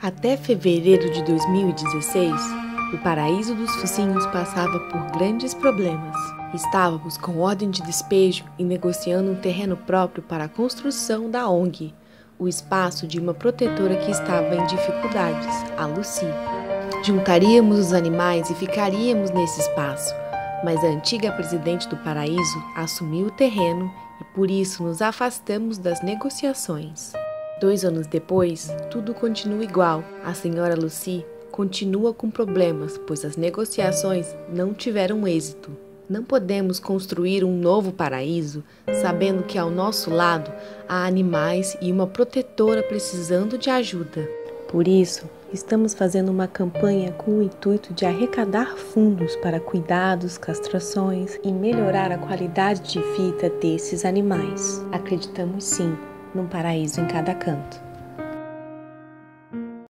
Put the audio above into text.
Até fevereiro de 2016, o paraíso dos focinhos passava por grandes problemas. Estávamos com ordem de despejo e negociando um terreno próprio para a construção da ONG, o espaço de uma protetora que estava em dificuldades, a Lucy. Juntaríamos os animais e ficaríamos nesse espaço, mas a antiga presidente do paraíso assumiu o terreno e por isso nos afastamos das negociações. 2 anos depois, tudo continua igual. A senhora Lucy continua com problemas, pois as negociações não tiveram êxito. Não podemos construir um novo paraíso, sabendo que ao nosso lado há animais e uma protetora precisando de ajuda. Por isso, estamos fazendo uma campanha com o intuito de arrecadar fundos para cuidados, castrações e melhorar a qualidade de vida desses animais. Acreditamos sim num paraíso em cada canto.